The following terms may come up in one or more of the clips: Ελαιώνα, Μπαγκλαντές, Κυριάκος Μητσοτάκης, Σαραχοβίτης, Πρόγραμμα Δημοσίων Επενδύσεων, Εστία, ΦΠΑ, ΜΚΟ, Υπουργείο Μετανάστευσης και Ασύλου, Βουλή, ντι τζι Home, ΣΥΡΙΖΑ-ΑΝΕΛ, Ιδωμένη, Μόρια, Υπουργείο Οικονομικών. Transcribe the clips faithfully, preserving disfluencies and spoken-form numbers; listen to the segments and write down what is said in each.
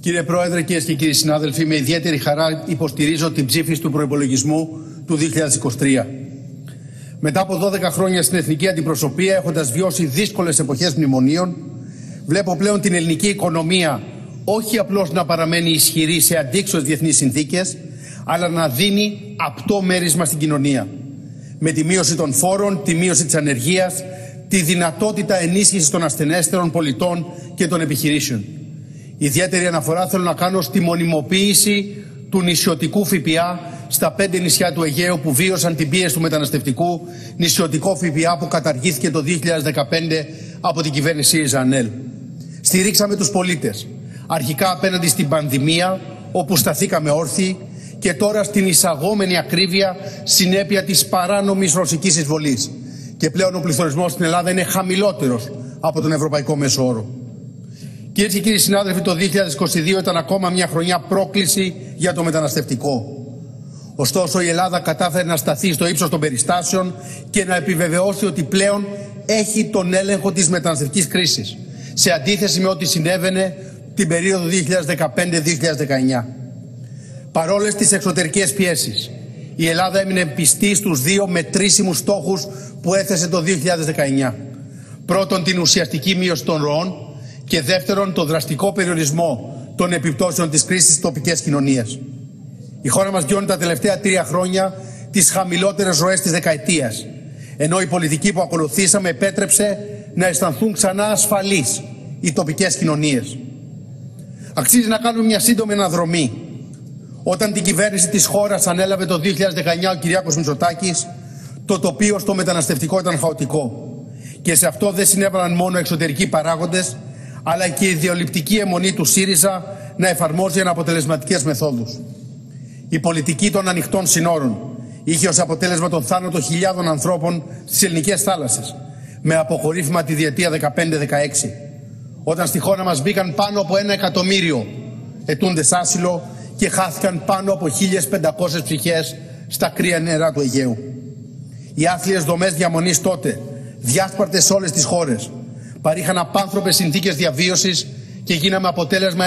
Κύριε Πρόεδρε, κυρίες και κύριοι συνάδελφοι, με ιδιαίτερη χαρά υποστηρίζω την ψήφιση του προϋπολογισμού του δύο χιλιάδες είκοσι τρία. Μετά από δώδεκα χρόνια στην εθνική αντιπροσωπεία, έχοντας βιώσει δύσκολες εποχές μνημονίων, βλέπω πλέον την ελληνική οικονομία όχι απλώς να παραμένει ισχυρή σε αντίξωες διεθνείς συνθήκες, αλλά να δίνει απτό μέρισμα στην κοινωνία. Με τη μείωση των φόρων, τη μείωση της ανεργίας, τη δυνατότητα ενίσχυσης των ασθενέστερων πολιτών και των επιχειρήσεων. Ιδιαίτερη αναφορά θέλω να κάνω στη μονιμοποίηση του νησιωτικού ΦΠΑ στα πέντε νησιά του Αιγαίου που βίωσαν την πίεση του μεταναστευτικού, νησιωτικό ΦΠΑ που καταργήθηκε το δύο χιλιάδες δεκαπέντε από την κυβέρνηση ΣΥΡΙΖΑ-ΑΝΕΛ. Στηρίξαμε τους πολίτες, αρχικά απέναντι στην πανδημία, όπου σταθήκαμε όρθιοι, και τώρα στην εισαγόμενη ακρίβεια συνέπεια της παράνομης ρωσικής εισβολής. Και πλέον ο πληθωρισμός στην Ελλάδα είναι χαμηλότερος από τον ευρωπαϊκό μέσο όρο. Κυρίες και κύριοι συνάδελφοι, το δύο χιλιάδες είκοσι δύο ήταν ακόμα μια χρονιά πρόκληση για το μεταναστευτικό. Ωστόσο, η Ελλάδα κατάφερε να σταθεί στο ύψος των περιστάσεων και να επιβεβαιώσει ότι πλέον έχει τον έλεγχο της μεταναστευτικής κρίσης, σε αντίθεση με ό,τι συνέβαινε την περίοδο δύο χιλιάδες δεκαπέντε δύο χιλιάδες δεκαεννιά. Παρόλες τις εξωτερικές πιέσεις, η Ελλάδα έμεινε πιστή στους δύο μετρήσιμους στόχους που έθεσε το δύο χιλιάδες δεκαεννιά. Πρώτον, την ουσιαστική μείωση των ροών και δεύτερον, τον δραστικό περιορισμό των επιπτώσεων της κρίσης στις τοπικές κοινωνίες. Η χώρα μας βιώνει τα τελευταία τρία χρόνια τις χαμηλότερες ροές της δεκαετίας, ενώ η πολιτική που ακολουθήσαμε επέτρεψε να αισθανθούν ξανά ασφαλείς οι τοπικές κοινωνίες. Αξίζει να κάνουμε μια σύντομη αναδρομή. Όταν την κυβέρνηση της χώρας ανέλαβε το δύο χιλιάδες δεκαεννιά ο Κυριάκος Μητσοτάκης, το τοπίο στο μεταναστευτικό ήταν χαοτικό. Και σε αυτό δεν συνέβαλαν μόνο εξωτερικοί παράγοντες, αλλά και η ιδεολειπτική αιμονή του ΣΥΡΙΖΑ να εφαρμόζει αναποτελεσματικές μεθόδους. Η πολιτική των ανοιχτών συνόρων είχε ως αποτέλεσμα τον θάνατο χιλιάδων ανθρώπων στις ελληνικές θάλασσες, με αποκορύφημα τη διετία δεκαπέντε δεκαέξι, όταν στη χώρα μας μπήκαν πάνω από ένα εκατομμύριο ετούντες άσυλο και χάθηκαν πάνω από χίλιες πεντακόσιες ψυχές στα κρύα νερά του Αιγαίου. Οι άθλιες δομές διαμονής τότε, διάσπαρτες σε όλες τις χώρες, παρήχαν απάνθρωπες συνθήκες διαβίωσης και γίναμε αποτέλεσμα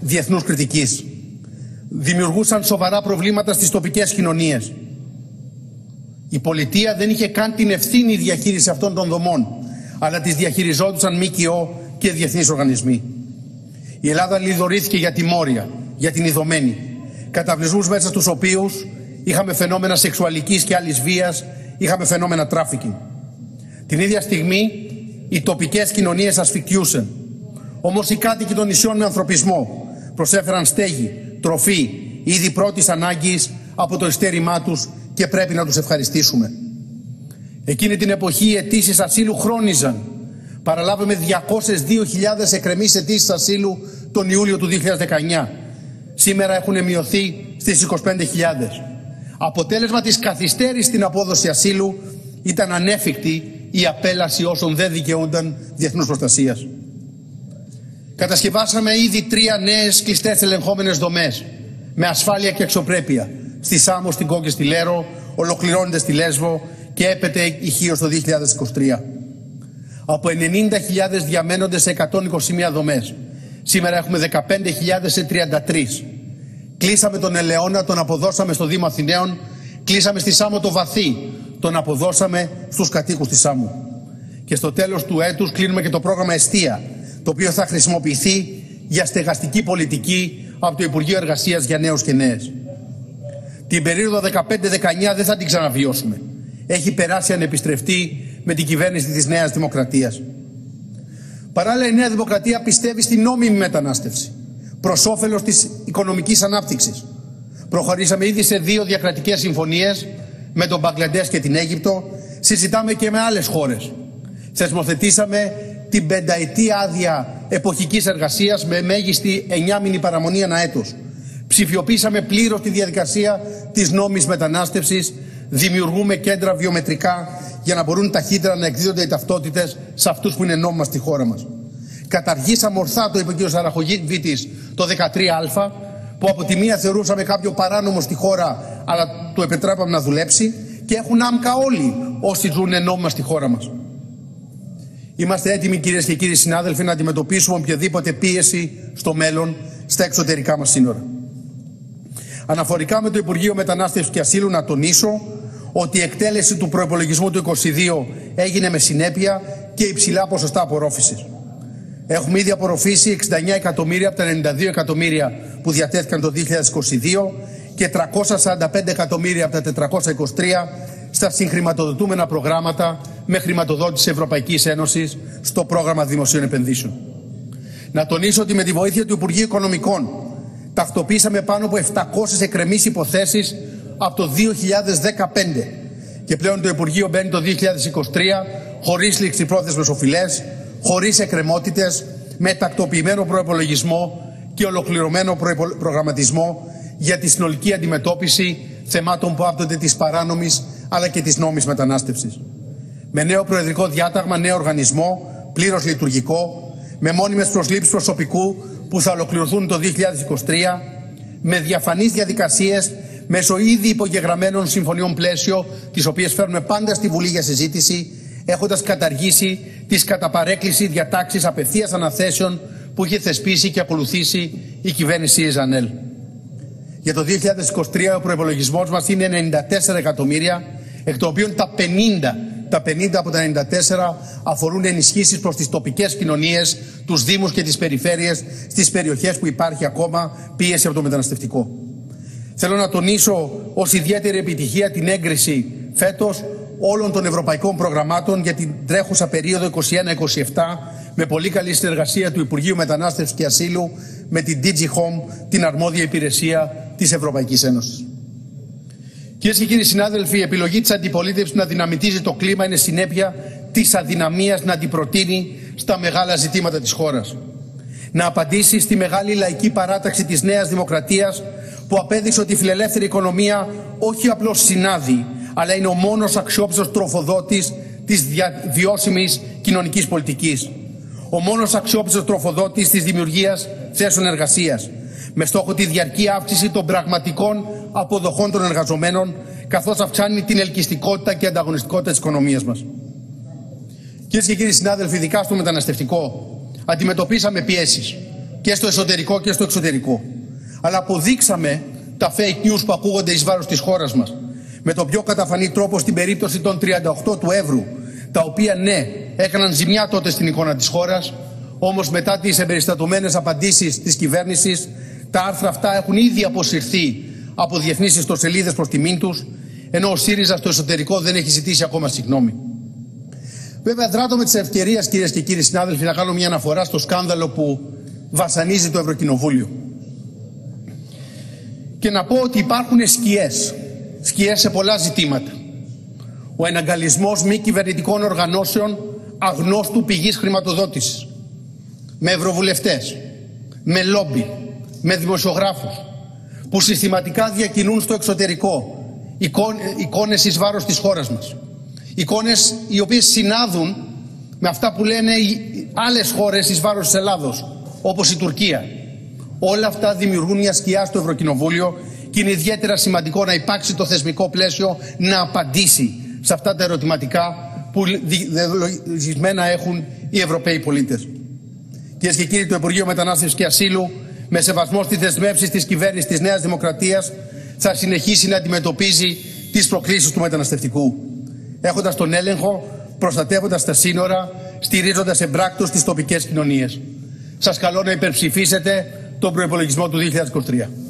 διεθνούς κριτικής. Δημιουργούσαν σοβαρά προβλήματα στις τοπικές κοινωνίες. Η πολιτεία δεν είχε καν την ευθύνη διαχείριση αυτών των δομών, αλλά τις διαχειριζόντουσαν ΜΚΟ και διεθνείς οργανισμοί. Η Ελλάδα λιδωρήθηκε για τη Μόρια, για την Ιδωμένη, καταβλισμούς μέσα στους οποίους είχαμε φαινόμενα σεξουαλικής και άλλης βίας, είχαμε φαινόμενα τράφικινγκ. Την ίδια στιγμή οι τοπικές κοινωνίες ασφικτιούσαν. Όμως οι κάτοικοι των νησιών με ανθρωπισμό προσέφεραν στέγη, τροφή, είδη πρώτης ανάγκης από το ειστέρημά τους και πρέπει να τους ευχαριστήσουμε. Εκείνη την εποχή οι αιτήσεις ασύλου χρόνιζαν. Παραλάβαμε διακόσιες δύο χιλιάδες εκκρεμείς αιτήσεις ασύλου τον Ιούλιο του δύο χιλιάδες δεκαεννιά. Σήμερα έχουν μειωθεί στις είκοσι πέντε χιλιάδες. Αποτέλεσμα της καθυστέρησης στην απόδοση ασύλου ήταν ανέφικτη η απέλαση όσων δεν δικαιούνταν διεθνούς προστασίας. Κατασκευάσαμε ήδη τρία νέες κλειστές ελεγχόμενες δομές με ασφάλεια και αξιοπρέπεια στη Σάμο, στην Κό και στη Λέρο, ολοκληρώνοντας στη Λέσβο και έπεται η Χίος το δύο χιλιάδες είκοσι τρία. Από ενενήντα χιλιάδες διαμένονται σε εκατόν είκοσι μία δομές. Σήμερα έχουμε δεκαπέντε χιλιάδες τριάντα τρεις. Κλείσαμε τον Ελαιώνα, τον αποδώσαμε στο Δήμο Αθηναίων. Κλείσαμε στη Σάμο το Βαθύ, τον αποδώσαμε στους κατοίκους της Σάμου. Και στο τέλος του έτους κλείνουμε και το πρόγραμμα Εστία, το οποίο θα χρησιμοποιηθεί για στεγαστική πολιτική από το Υπουργείο Εργασίας για νέους και νέες. Την περίοδο δεκαπέντε δεκαεννιά δεν θα την ξαναβιώσουμε. Έχει περάσει ανεπιστρεφτή με την κυβέρνηση της Νέας Δημοκρατίας. Παράλληλα, η Νέα Δημοκρατία πιστεύει στην νόμιμη μετανάστευση προς όφελος της οικονομικής ανάπτυξης. Προχωρήσαμε ήδη σε δύο διακρατικές συμφωνίες με τον Μπαγκλαντές και την Αίγυπτο. Συζητάμε και με άλλες χώρες. Θεσμοθετήσαμε την πενταετή άδεια εποχικής εργασίας με μέγιστη εννιάμηνη παραμονή ανά έτος. Ψηφιοποίησαμε πλήρως τη διαδικασία της νόμιμης μετανάστευσης. Δημιουργούμε κέντρα βιομετρικά για να μπορούν ταχύτερα να εκδίδονται οι ταυτότητες σε αυτούς που είναι νόμιμα στη χώρα μας. Καταργήσαμε ορθά, το είπε ο κ. Σαραχοβίτης, το δεκατρία α, που από τη μία θεωρούσαμε κάποιο παράνομο στη χώρα, αλλά του επιτρέπαμε να δουλέψει, και έχουν άμκα όλοι όσοι ζουν νόμιμα στη χώρα μας. Είμαστε έτοιμοι, κυρίες και κύριοι συνάδελφοι, να αντιμετωπίσουμε οποιαδήποτε πίεση στο μέλλον στα εξωτερικά μας σύνορα. Αναφορικά με το Υπουργείο Μετανάστευσης και Ασύλου, να τονίσω ότι η εκτέλεση του προϋπολογισμού του είκοσι δύο έγινε με συνέπεια και υψηλά ποσοστά απορρόφησης. Έχουμε ήδη απορροφήσει εξήντα εννέα εκατομμύρια από τα ενενήντα δύο εκατομμύρια που διατέθηκαν το δύο χιλιάδες είκοσι δύο και τριακόσια σαράντα πέντε εκατομμύρια από τα τετρακόσια είκοσι τρία στα συγχρηματοδοτούμενα προγράμματα με χρηματοδότηση Ευρωπαϊκής Ένωσης στο πρόγραμμα δημοσίων επενδύσεων. Να τονίσω ότι με τη βοήθεια του Υπουργείου Οικονομικών ταυτοποίησαμε πάνω από επτακόσιες εκρεμείς υποθέσεις από το δύο χιλιάδες δεκαπέντε και πλέον το Υπουργείο μπαίνει το δύο χιλιάδες είκοσι τρία χωρίς ληξιπρόθεσμες οφειλές, χωρίς εκκρεμότητες, με τακτοποιημένο προϋπολογισμό και ολοκληρωμένο προγραμματισμό για τη συνολική αντιμετώπιση θεμάτων που άπτονται της παράνομης αλλά και της νόμιμης μετανάστευσης. Με νέο προεδρικό διάταγμα, νέο οργανισμό, πλήρως λειτουργικό, με μόνιμες προσλήψεις προσωπικού που θα ολοκληρωθούν το δύο χιλιάδες είκοσι τρία, με διαφανείς διαδικασίες μέσω ήδη υπογεγραμμένων συμφωνιών πλαίσιο, τις οποίες φέρνουμε πάντα στη Βουλή για συζήτηση, έχοντας καταργήσει τις κατά παρέκκληση διατάξεις απευθείας αναθέσεων που είχε θεσπίσει και ακολουθήσει η κυβέρνηση ΣΥΡΙΖΑ-ΑΝΕΛ. Για το δύο χιλιάδες είκοσι τρία ο προϋπολογισμός μας είναι ενενήντα τέσσερα εκατομμύρια, εκ των οποίων τα πενήντα, τα πενήντα από τα ενενήντα τέσσερα αφορούν ενισχύσεις προς τις τοπικές κοινωνίες, τους δήμους και τις περιφέρειες, στις περιοχές που υπάρχει ακόμα πίεση από το μεταναστευτικό. Θέλω να τονίσω ως ιδιαίτερη επιτυχία την έγκριση φέτος όλων των ευρωπαϊκών προγραμμάτων για την τρέχουσα περίοδο είκοσι ένα είκοσι επτά με πολύ καλή συνεργασία του Υπουργείου Μετανάστευσης και Ασύλου με την ντι τζι Home, την αρμόδια υπηρεσία της Ευρωπαϊκής Ένωσης. Κυρίες και κύριοι συνάδελφοι, η επιλογή της αντιπολίτευσης να δυναμητίζει το κλίμα είναι συνέπεια της αδυναμίας να αντιπροτείνει στα μεγάλα ζητήματα της χώρας. Να απαντήσει στη μεγάλη λαϊκή παράταξη της Νέας Δημοκρατίας που απέδειξε ότι η φιλελεύθερη οικονομία όχι απλώς συνάδει, αλλά είναι ο μόνος αξιόπιστος τροφοδότης της βιώσιμης κοινωνικής πολιτικής. Ο μόνος αξιόπιστος τροφοδότης της δημιουργίας θέσεων εργασίας, με στόχο τη διαρκή αύξηση των πραγματικών αποδοχών των εργαζομένων, καθώς αυξάνει την ελκυστικότητα και ανταγωνιστικότητα της οικονομίας μας. Κυρίες και κύριοι συνάδελφοι, ειδικά στο μεταναστευτικό, αντιμετωπίσαμε πιέσεις και στο εσωτερικό και στο εξωτερικό. Αλλά αποδείξαμε τα fake news που ακούγονται εις βάρος της χώρας μας, με τον πιο καταφανή τρόπο στην περίπτωση των τριάντα οκτώ του εύρου, τα οποία ναι, έκαναν ζημιά τότε στην εικόνα της χώρας, όμως μετά τις εμπεριστατωμένες απαντήσεις της κυβέρνησης, τα άρθρα αυτά έχουν ήδη αποσυρθεί από διεθνείς ιστοσελίδες προς τιμήν τους, ενώ ο ΣΥΡΙΖΑ στο εσωτερικό δεν έχει ζητήσει ακόμα συγγνώμη. Βέβαια, δράτω με τις ευκαιρίες, κυρίες και κύριοι συνάδελφοι, να κάνω μια αναφορά στο σκάνδαλο που βασανίζει το Ευρωκοινοβούλιο. Και να πω ότι υπάρχουν σκιές. Σκιές σε πολλά ζητήματα. Ο εναγκαλισμός μη κυβερνητικών οργανώσεων αγνώστου πηγής χρηματοδότησης, με ευρωβουλευτές, με λόμπι, με δημοσιογράφους, που συστηματικά διακινούν στο εξωτερικό εικόνες εις βάρος της χώρας μας. Εικόνες οι οποίες συνάδουν με αυτά που λένε οι άλλες χώρες εις βάρος της Ελλάδος, όπως η Τουρκία. Όλα αυτά δημιουργούν μια σκιά στο Ευρωκοινοβούλιο και είναι ιδιαίτερα σημαντικό να υπάρξει το θεσμικό πλαίσιο να απαντήσει σε αυτά τα ερωτηματικά που δεδολογισμένα έχουν οι Ευρωπαίοι πολίτες. Κυρίες και κύριοι, το Υπουργείο Μετανάστευσης και Ασύλου, με σεβασμό στις δεσμεύσεις της κυβέρνησης της Νέας Δημοκρατίας, θα συνεχίσει να αντιμετωπίζει τις προκλήσεις του μεταναστευτικού, έχοντας τον έλεγχο, προστατεύοντας τα σύνορα, στηρίζοντας εμπράκτως τις τοπικές κοινωνίες. Σας καλώ να υπερψηφίσετε τον προϋπολογισμό του δύο χιλιάδες είκοσι τρία.